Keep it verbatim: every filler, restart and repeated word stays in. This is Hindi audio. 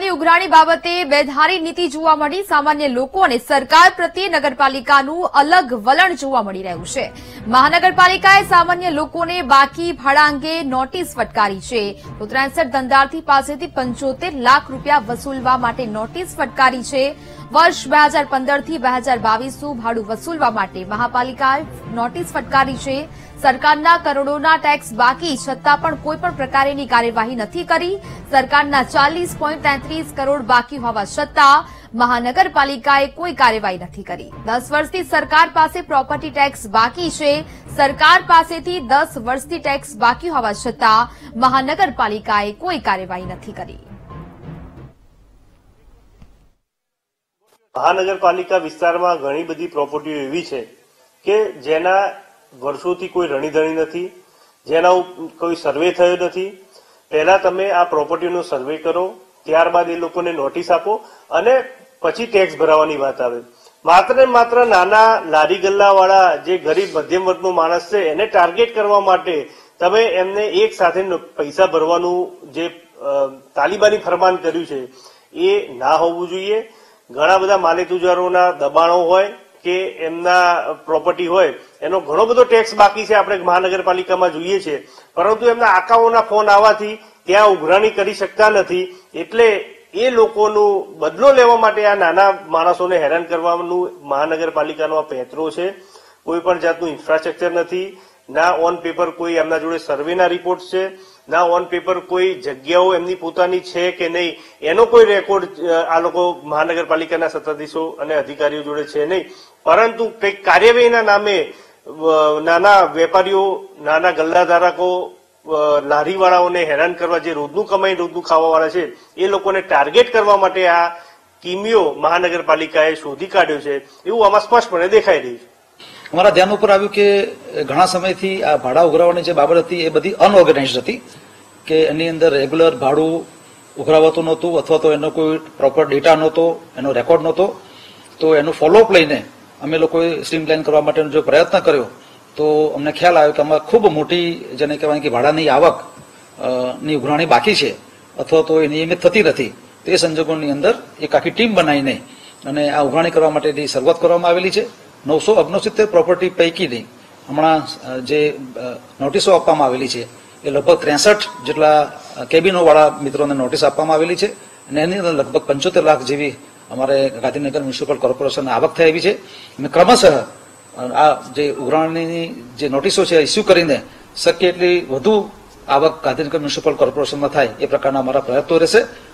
નગરપાલિકાની ઉઘરાણી બાબતે બેધારી નીતિ જોવા મળી સામાન્ય લોકો અને સરકાર પ્રત્યે નગરપાલિકાનું અલગ વલણ જોવા મળી રહ્યું છે। મહાનગરપાલિકાએ સામાન્ય લોકોને બાકી ભાડા અંગે નોટિસ ફટકારી છે। તો ત્રેસઠ ધંધાર્થી પાસેથી પંચોતેર લાખ રૂપિયા વસૂલવા માટે નોટિસ ફટકારી છે। વર્ષ બે હજાર પંદરથી બે હજાર બાવીસનું ભાડું વસૂલવા માટે મહાપાલિકાએ નોટિસ ફટકારી છે। सरकारना करोड़ोना टैक्स बाकी छतां पण कोई पण प्रकारनी कार्यवाही नथी करी। सरकारना चालीस पॉइंट तैंतीस करोड़ बाकी होवा छतां महानगरपालिकाए कोई कार्यवाही नथी करी। दस वर्षथी सरकार पासे प्रोपर्टी टैक्स बाकी छे। सरकार पासेथी दस वर्षथी टैक्स बाकी होवा छतां महानगरपालिकाए कोई कार्यवाही नथी करी। महानगरपालिका विस्तारमां घणी बधी प्रोपर्टीओ एवी छे के जेना वर्षोथी कोई रणीधणी नथी, जेना कोई सर्वे थयो नथी। पहला तमे आ प्रोपर्टीनो सर्वे करो, त्यारबाद ए लोकोने नोटिस आपो अने पछी टेक्स भरावानी वात आवे। मात्र ने मात्र नाना लारी गल्लावाळा जे गरीब मध्यम वर्गनो माणस छे एने टार्गेट करवा माटे तमे एमने एक साथे पैसा भरवानुं जे तालिबानी फरमान कर्युं छे ए ना होवुं जोईए। घणा बधा मालतुजारोना दबाणो होय के एमना प्रोपर्टी होय एनो घणो बधो टैक्स बाकी छे आपणे महानगरपालिकामां जोईए छे, परंतु एमना आकाओना फोन आवाथी त्यां उघराणी करी शकता नथी। एटले ए लोकोनो बदलो लेवा माटे आ नाना माणसोने हैरान करवानुं महानगरपालिकानो आ पेतरो छे। कोई पण जातनुं इन्फ्रास्ट्रक्चर नथी, ना ऑन पेपर कोई एमना जोडे सर्वेना रिपोर्ट्स छे, ना ऑन पेपर कोई जग्याओ एमनी पोतानी छे के नहीं एनो कोई रेकॉर्ड आ लोको महानगरपालिकाना सत्ताधीशो अने अधिकारीओ जोडे छे नहीं, परंतु कई कार्यवाहीना नामे नाना वेपारीओ, नाना गल्लाधारको, लारीवाळाओने हैरान करवा जे रोजनुं कमाई रोजनुं खावावाळा छे ए लोकोने टार्गेट करवा माटे आ कीमियो महानगरपालिकाए शोधी काढ्यो छे एवुं आमां स्पष्टपणे देखाई रह्युं छे। अमरा ध्यान पर आव्युं के घणा समय थी आ भाड़ा उघरावानी जे बाबत हती ए बधी अनओर्गेनाइज्ड हती के एनी अंदर रेग्युलर भाडुं उघरावतुं नहोतुं अथवा तो एनो कोई प्रोपर डेटा नहोतो, एनो रेकॉर्ड नहोतो। तो एनो फॉलोअप लईने अमे लोकोए स्ट्रीमलाइन करवा माटेनो जो प्रयत्न कर्यो तो अमने ख्याल आव्यो के अमारी खूब मोटी जेने कहेवाय के भाड़ानी आवक नी उघराणी बाकी छे अथवा तो ए नियमित थती नथी। तो ए संजोगोनी अंदर एक आखी टीम बनावीने अने आ उघराणी करवा माटेनी शरूआत करवामां आवेली छे। नौ सौ अग्नोसित्तेर प्रोपर्टी पैकी हमारा जे नोटिसो आपवामां आवेली छे ए लगभग त्रेसठ जेटला केबिनो वाला मित्रों ने नोटिस आपवामां आवेली छे अने एनी अंदर लगभग पंचोतेर लाख जेवी अमारे गांधीनगर म्युनिसिपल कॉर्पोरेशन आवक थई छे। अने क्रमशः आ जे उघराणीनी जे नोटिसो छे इश्यू करीने शक्य एटली વધુ આવક ગાંધીનગર म्युनिसिपल कॉर्पोरेशन में थाय ए प्रकारना अमारा प्रयत्नो रहेशे।